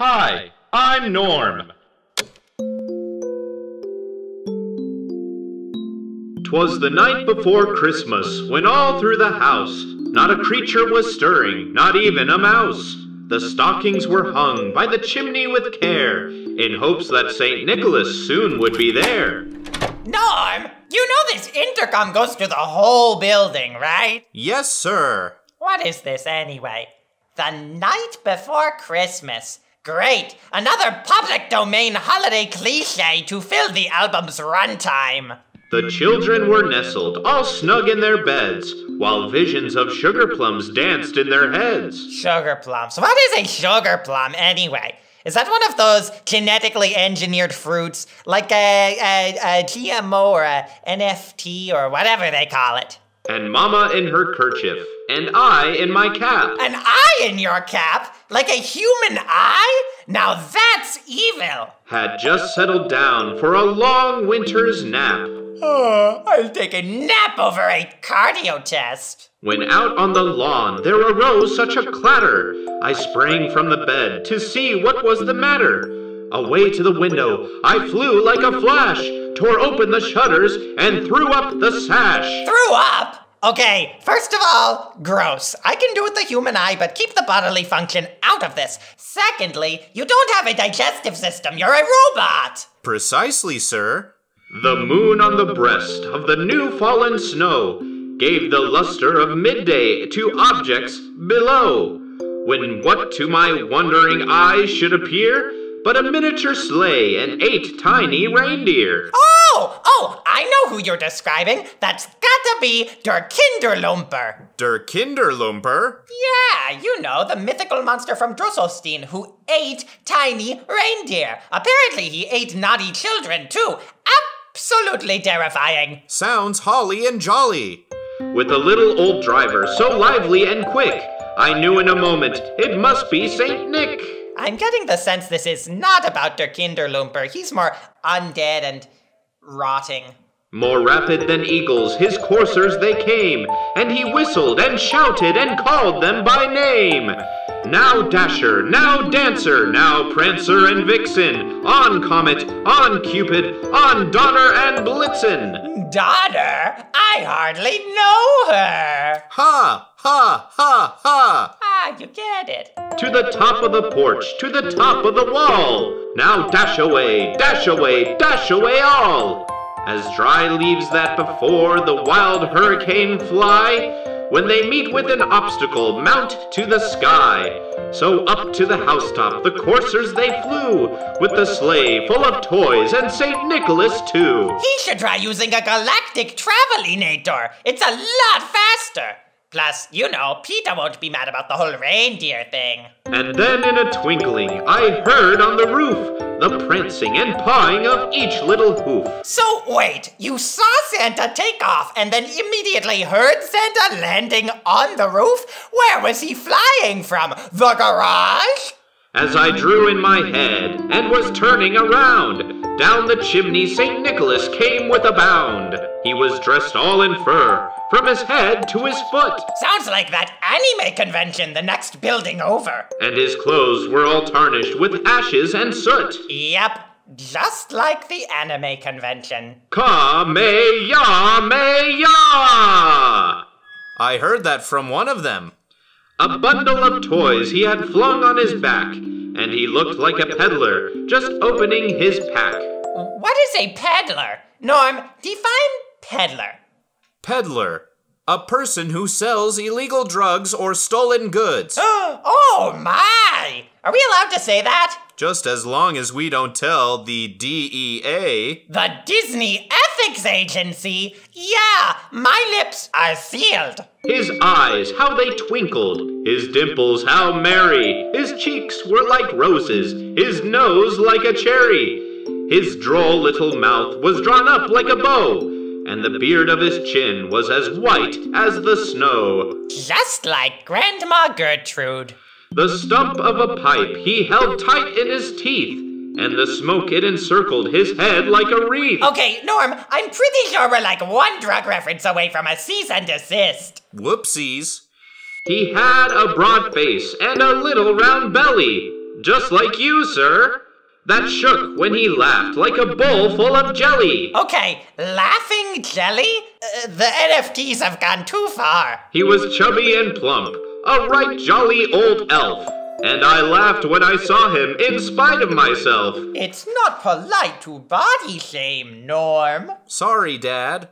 Hi, I'm Norm. 'Twas the night before Christmas, when all through the house, not a creature was stirring, not even a mouse. The stockings were hung by the chimney with care, in hopes that St. Nicholas soon would be there. Norm, you know this intercom goes to the whole building, right? Yes, sir. What is this anyway? The night before Christmas. Great, another public domain holiday cliche to fill the album's runtime. The children were nestled, all snug in their beds, while visions of sugar plums danced in their heads. Sugar plums? What is a sugar plum, anyway? Is that one of those genetically engineered fruits, like a GMO or a NFT or whatever they call it? And Mama in her kerchief, and I in my cap. An eye in your cap? Like a human eye? Now that's evil! Had just settled down for a long winter's nap. Oh, I'll take a nap over a cardio test. When out on the lawn there arose such a clatter, I sprang from the bed to see what was the matter. Away to the window I flew like a flash, tore open the shutters and threw up the sash. Threw up? Okay, first of all, gross. I can do with the human eye, but keep the bodily function out of this. Secondly, you don't have a digestive system. You're a robot. Precisely, sir. The moon on the breast of the new fallen snow gave the luster of midday to objects below, when what to my wondering eyes should appear but a miniature sleigh and 8 tiny reindeer. Oh, I know who you're describing. That's gotta be Der Kinderlumper. Der Kinderlumper? Yeah, you know, the mythical monster from Drosselstein who ate tiny reindeer. Apparently he ate naughty children too. Absolutely terrifying. Sounds holly and jolly. With a little old driver so lively and quick, I knew in a moment it must be St. Nick. I'm getting the sense this is not about Der Kinderlumper. He's more undead and rotting. More rapid than eagles, his coursers they came, and he whistled and shouted and called them by name. Now Dasher, now Dancer, now Prancer and Vixen, on Comet, on Cupid, on Donner and Blitzen. Donner? I hardly know her. Ha, ha, ha, ha. Ah, you get it. To the top of the porch, to the top of the wall. Now dash away, dash away, dash away all. As dry leaves that before the wild hurricane fly, when they meet with an obstacle, mount to the sky. So up to the housetop the coursers they flew, with the sleigh full of toys and St. Nicholas too. He should try using a galactic travelinator. It's a lot faster. Plus, you know, Peter won't be mad about the whole reindeer thing. And then in a twinkling, I heard on the roof the prancing and pawing of each little hoof. So wait, you saw Santa take off and then immediately heard Santa landing on the roof? Where was he flying from? The garage? As I drew in my head and was turning around, down the chimney St. Nicholas came with a bound. He was dressed all in fur, from his head to his foot. Sounds like that anime convention the next building over. And his clothes were all tarnished with ashes and soot. Yep, just like the anime convention. Kamehameha! I heard that from one of them. A bundle of toys he had flung on his back, and he looked like a peddler, just opening his pack. What is a peddler? Norm, define peddler. Peddler, a person who sells illegal drugs or stolen goods. Oh my! Are we allowed to say that? Just as long as we don't tell the DEA. The Disney Ethics Agency? Yeah, my lips are sealed. His eyes, how they twinkled. His dimples, how merry. His cheeks were like roses. His nose like a cherry. His droll little mouth was drawn up like a bow, and the beard of his chin was as white as the snow. Just like Grandma Gertrude. The stump of a pipe he held tight in his teeth, and the smoke it encircled his head like a wreath. Okay, Norm, I'm pretty sure we're like one drug reference away from a cease and desist. Whoopsies. He had a broad face and a little round belly. just like you, sir. That shook when he laughed like a bowl full of jelly. Okay, laughing jelly? The NFTs have gone too far. He was chubby and plump, a right jolly old elf. And I laughed when I saw him, in spite of myself. It's not polite to body shame, Norm. Sorry, Dad.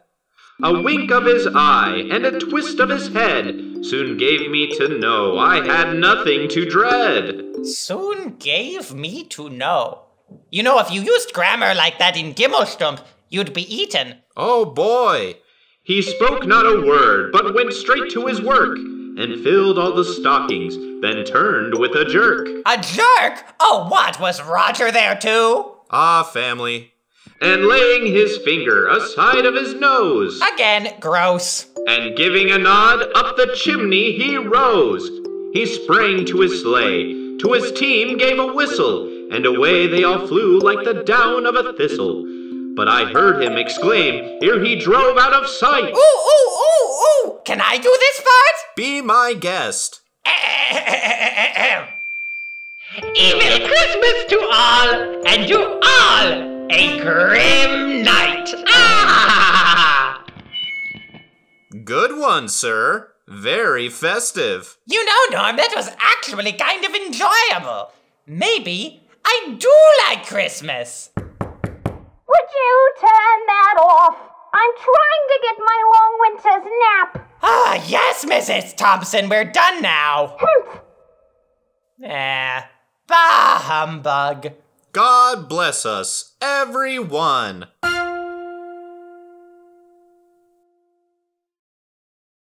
A wink of his eye and a twist of his head soon gave me to know I had nothing to dread. Soon gave me to know. You know, if you used grammar like that in Gimmelstump, you'd be eaten. Oh, boy. He spoke not a word, but went straight to his work. And filled all the stockings, then turned with a jerk. A jerk? Oh, what? Was Roger there too? Ah, family. And laying his finger aside of his nose. Again, gross. And giving a nod, up the chimney he rose. He sprang to his sleigh, to his team gave a whistle, and away they all flew like the down of a thistle. But I heard him exclaim ere he drove out of sight. Ooh, ooh, ooh, ooh! Can I do this part? Be my guest. Evil Christmas to all, and to all a grim night. Ah! Good one, sir. Very festive. You know, Norm, that was actually kind of enjoyable. Maybe I do like Christmas. Would you turn that off? I'm trying to get my long winter's nap. Ah, yes, Mrs. Thompson, we're done now. Humph. Bah, humbug. God bless us, everyone.